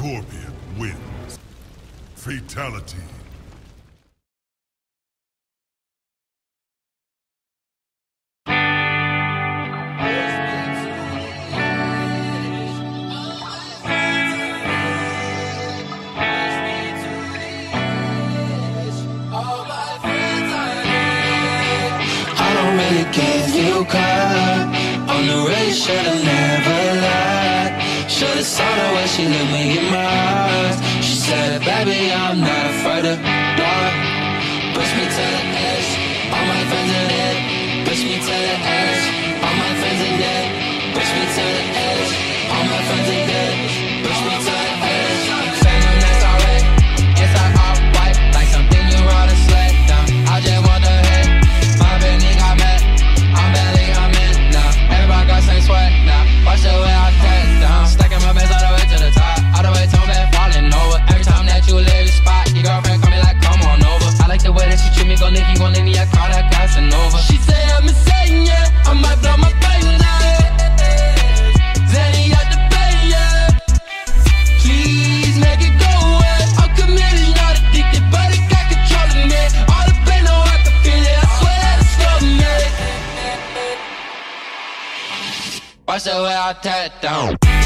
Scorpion wins. Fatality. Gave you color on the race, should've never lied. Should've saw the way she looked me in my eyes. She said, baby, I'm not afraid of dark. Push me to the edge, all my friends are dead. Push me to the edge, all my friends are dead. Push me to the edge, all my friends are dead. Push me to the edge. Phantom, that's alright. It's like all white, like something you wrote a sled down. I just want the head. My baby got mad. I'm barely, I'm in now. Everybody got same sweat now. Watch the way I dance down. Stacking my bands all the way to the top. All the way to my bed falling over. Every time that you leave your spot, your girlfriend call me like, come on over. I like the way that you treat me, go Nicky, go Lenny, I call that Casanova. She say I'm insane, yeah. I might blow my brain out. Then he had to pay, yeah. Please make it go away. I'm committed, not addicted, but it got controlling me. All the pain, no, I can feel it. I swear that it's loving me. Watch the way I tear it down.